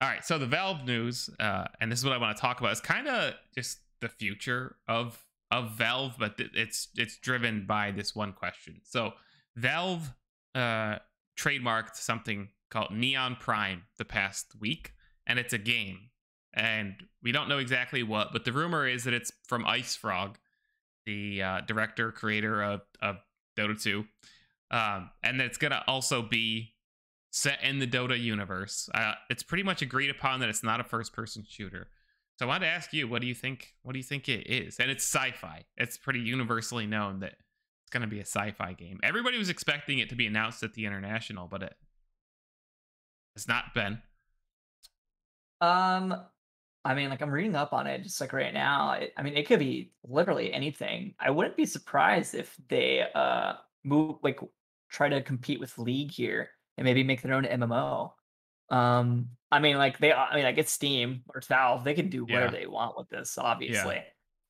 All right, so the Valve news, and this is what I want to talk about, is kind of just the future of Valve, but it's driven by this one question. So Valve trademarked something called Neon Prime the past week, and it's a game. And we don't know exactly what, but the rumor is that it's from IceFrog, the director, creator of Dota 2. And that it's going to also be set in the Dota universe. It's pretty much agreed upon that it's not a first-person shooter. So I wanted to ask you, what do you think it is? And it's sci-fi. It's pretty universally known that it's going to be a sci-fi game. Everybody was expecting it to be announced at the International, but it has not been. I mean, like, I'm reading up on it just like right now. I mean, it could be literally anything. I wouldn't be surprised if they try to compete with League here and maybe make their own MMO. I mean, it's Steam or Valve. They can do whatever they want with this, obviously.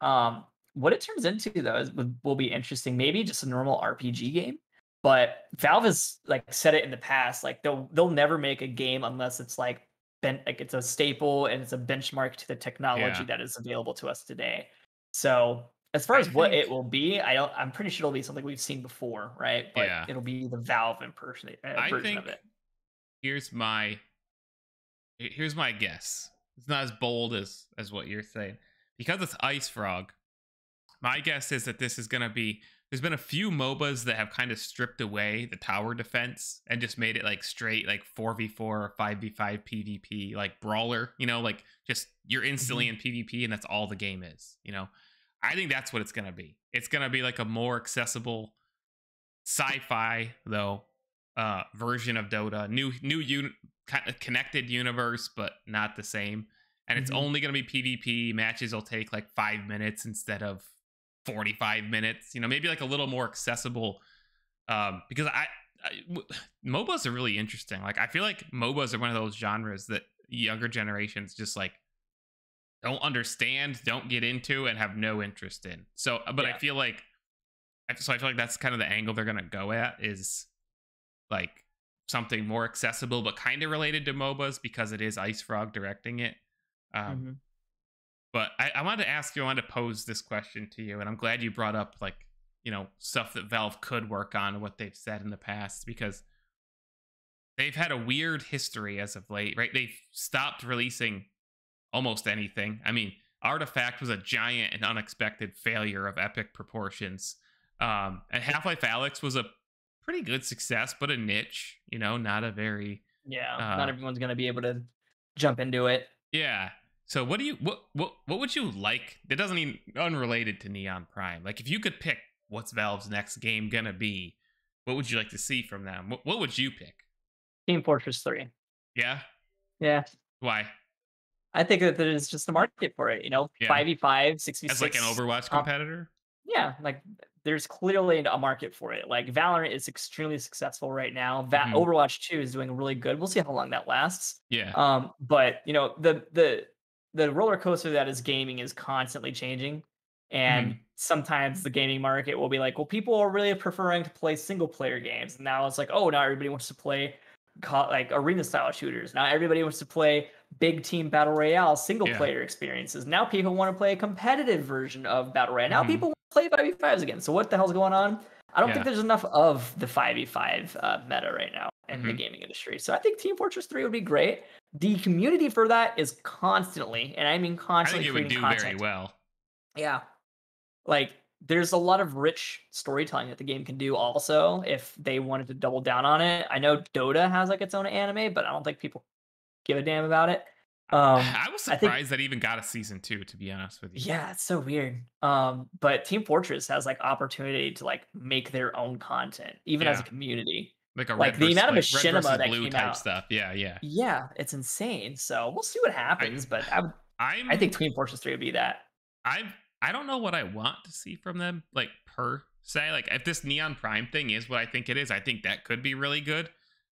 Yeah. What it turns into, though, will be interesting. Maybe just a normal RPG game, but Valve has like said it in the past, like they'll never make a game unless it's like it's a staple and it's a benchmark to the technology that is available to us today. So as far as what it will be, I'm pretty sure it'll be something we've seen before, right? But it'll be the Valve version of it. Here's my guess. It's not as bold as what you're saying, because it's IceFrog. My guess is that this is going to be. There's been a few MOBAs that have kind of stripped away the tower defense and just made it like straight like 4v4 or 5v5 PvP, like brawler, you know, like just you're instantly in PvP and that's all the game is, you know. I think that's what it's going to be. It's going to be like a more accessible sci-fi though version of Dota, new kind of connected universe, but not the same. And it's only going to be PvP. Matches will take like 5 minutes instead of 45 minutes, you know, maybe like a little more accessible, because MOBAs are really interesting. Like, I feel like MOBAs are one of those genres that younger generations just like don't understand, don't get into, and have no interest in. So, but I feel like that's kind of the angle they're going to go at, is like something more accessible, but kind of related to MOBAs because it is IceFrog directing it. But I wanted to ask you, I wanted to pose this question to you, and I'm glad you brought up, like, you know, stuff that Valve could work on and what they've said in the past, because they've had a weird history as of late, right? They've stopped releasing almost anything. I mean, Artifact was a giant and unexpected failure of epic proportions. And Half-Life Alyx was a pretty good success, but a niche, you know, not a very... Yeah, not everyone's going to be able to jump into it. Yeah. So what would you like? That doesn't even unrelated to Neon Prime. Like, if you could pick what's Valve's next game gonna be, what would you like to see from them? What would you pick? Team Fortress 3. Yeah. Yeah. Why? I think that there's just a market for it. You know, 5v5, 6v6. As like an Overwatch competitor. Yeah, like there's clearly a market for it. Like Valorant is extremely successful right now. Overwatch 2 is doing really good. We'll see how long that lasts. Yeah. But you know, the roller coaster that is gaming is constantly changing, and sometimes the gaming market will be like, well, people are really preferring to play single player games, and now it's like, oh, now everybody wants to play like arena style shooters, now everybody wants to play big team battle royale single player experiences, now people want to play a competitive version of battle royale, now people want to play 5v5s again. So what the hell's going on? I don't think there's enough of the 5v5 meta right now in the gaming industry. So I think Team Fortress 3 would be great. The community for that is constantly, and I mean constantly, I think it would do content. Very well. Yeah. Like, there's a lot of rich storytelling that the game can do also if they wanted to double down on it. I know Dota has like its own anime, but I don't think people give a damn about it. I was surprised that even got a season 2, to be honest with you. Yeah, it's so weird. But Team Fortress has like opportunity to like make their own content, even as a community. Like, the amount of machinima that came out. Stuff. Yeah, it's insane. So we'll see what happens, but I think Team Fortress 3 would be that. I don't know what I want to see from them, like, per se. Like, if this Neon Prime thing is what I think it is, I think that could be really good.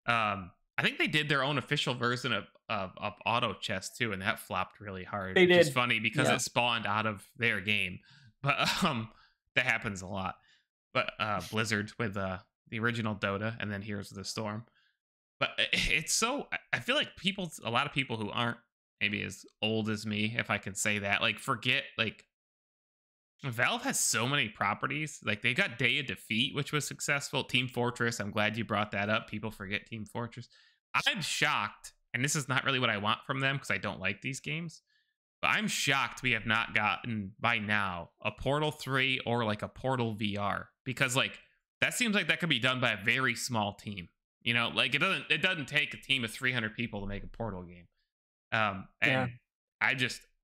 I think they did their own official version of Auto Chess too, and that flopped really hard. They did. Which is funny because it spawned out of their game, but that happens a lot. But Blizzard with the original Dota, and then Heroes of the Storm. But it's so, I feel like people, a lot of people who aren't maybe as old as me, if I can say that, like forget, like Valve has so many properties. Like they got Day of Defeat, which was successful. Team Fortress, I'm glad you brought that up. People forget Team Fortress. I'm shocked, and this is not really what I want from them because I don't like these games, but I'm shocked we have not gotten by now a Portal 3 or like a Portal VR, because like that seems like that could be done by a very small team. You know, like it doesn't take a team of 300 people to make a Portal game. And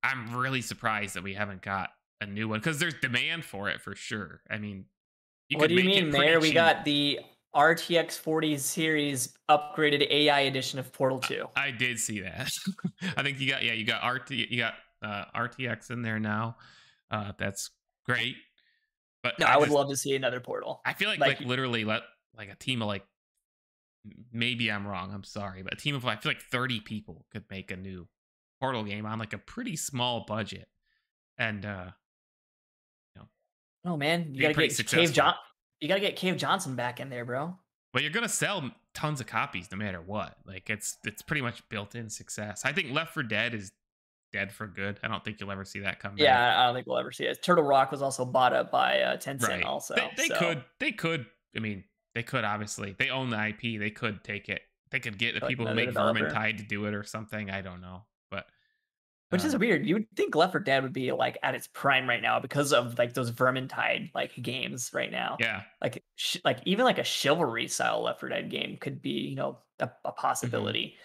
I'm really surprised that we haven't got a new one, because there's demand for it for sure. I mean, what do you mean, Mayor? We got the RTX 40 series upgraded AI edition of Portal 2. I did see that. I think you got RTX in there now. That's great. But no, I would love to see another Portal. I feel like literally like a team of like, maybe I'm wrong, I'm sorry, but a team of, I feel like 30 people could make a new Portal game on like a pretty small budget. And oh man, you gotta get Cave Johnson back in there, bro. Well, you're gonna sell tons of copies no matter what. Like it's pretty much built-in success. I think Left 4 Dead is dead for good. I don't think you'll ever see that come back. Yeah, I don't think we'll ever see it. Turtle Rock was also bought up by Tencent, right. Also. They could obviously, they own the IP. They could take it. They could get the like people who make Vermintide to do it or something. I don't know, but which is weird. You would think Left 4 Dead would be like at its prime right now because of like those Vermintide like games right now. Yeah, like even like a Chivalry style Left 4 Dead game could be, you know, a possibility.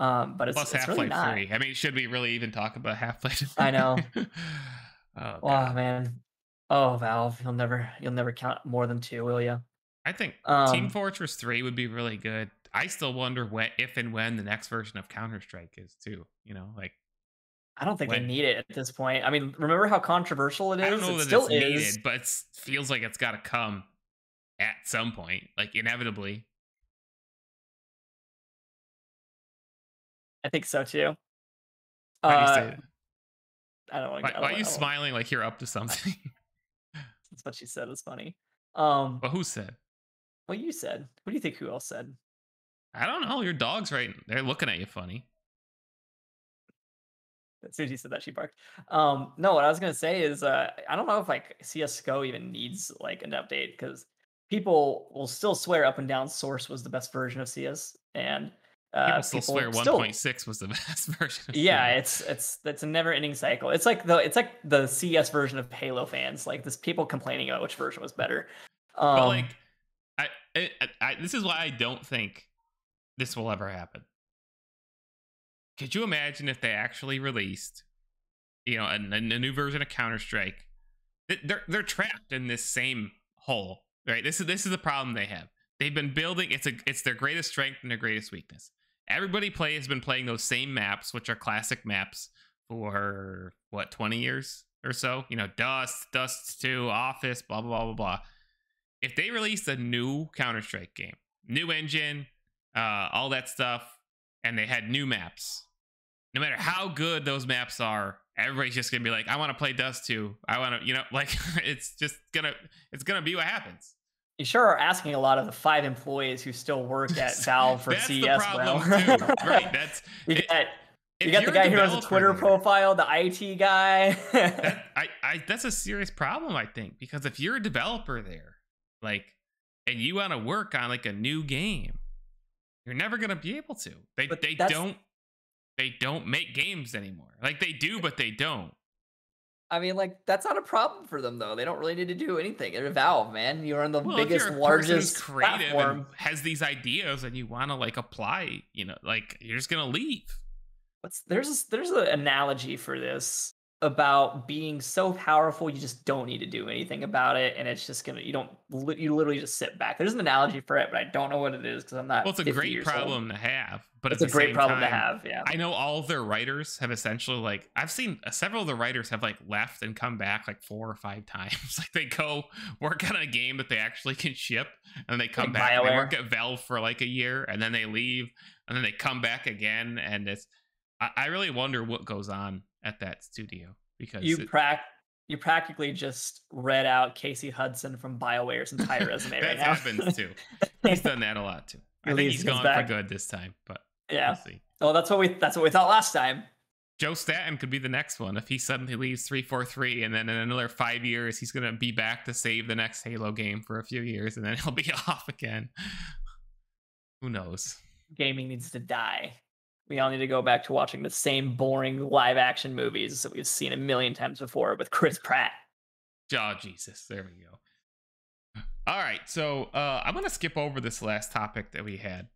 Mm-hmm. But it's Half-Life really not. 3. I mean, should we really even talk about Half-Life? I know. Oh man. Oh Valve, you'll never count more than 2, will you? I think Team Fortress 3 would be really good. I still wonder if and when the next version of Counter-Strike is too. You know, like I don't think they need it at this point. I mean, remember how controversial it is? I don't know that it's needed, but it feels like it's got to come at some point, like inevitably. I think so too. Why do you say that? I don't want to. Why are you smiling like you're up to something? That's what she said. It's funny. But who said? Well, you said. What do you think? Who else said? I don't know. Your dog's right. They're looking at you funny. As soon as he said that, she barked. No, what I was gonna say is, I don't know if like CS:GO even needs like an update, because people will still swear up and down Source was the best version of CS, and people swear 1.6 was the best version. Yeah, it's a never-ending cycle. It's like the CS version of Halo fans. Like this, people complaining about which version was better. But like. This is why I don't think this will ever happen. Could you imagine if they actually released, you know, a new version of Counter-Strike? They're trapped in this same hole, right? This is the problem they have. They've been building. It's their greatest strength and their greatest weakness. Everybody has been playing those same maps, which are classic maps for what, 20 years or so. You know, Dust 2, Office, blah blah blah blah blah. If they released a new Counter-Strike game, new engine, all that stuff, and they had new maps, no matter how good those maps are, everybody's just gonna be like, I want to play Dust 2. I want to, you know, like it's gonna be what happens. You sure are asking a lot of the 5 employees who still work at Valve for that's CS. The problem too, right? That's you got the guy who has a Twitter profile, the IT guy. That's a serious problem, I think, because if you're a developer there, like, and you want to work on like a new game, you're never gonna be able to. They don't make games anymore. Like they do, but they don't. I mean, like that's not a problem for them though. They don't really need to do anything. They're Valve, man. You're on the biggest, largest creative platform. And has these ideas, and you want to like apply. You know, like you're just gonna leave. There's an analogy for this about being so powerful you just don't need to do anything about it, and it's just gonna, you literally just sit back. There's an analogy for it, but I don't know what it is because I'm not. Well, it's a great problem to have, but it's a great problem to have. Yeah, I know all of their writers have essentially, like, I've seen several of the writers have like left and come back like 4 or 5 times. Like they go work on a game that they actually can ship, and they come back and they work at Valve for like a year, and then they leave, and then they come back again, and it's. I really wonder what goes on at that studio, because you practically just read out Casey Hudson from BioWare's entire resume. That happens too. He's done that a lot too. I think he's gone for good this time, but yeah. We'll see. Oh, that's what we thought last time. Joe Staten could be the next one if he suddenly leaves 343, and then in another 5 years, he's going to be back to save the next Halo game for a few years, and then he'll be off again. Who knows? Gaming needs to die. We all need to go back to watching the same boring live-action movies that we've seen a million times before with Chris Pratt. Oh, Jesus. There we go. All right, so I'm going to skip over this last topic that we had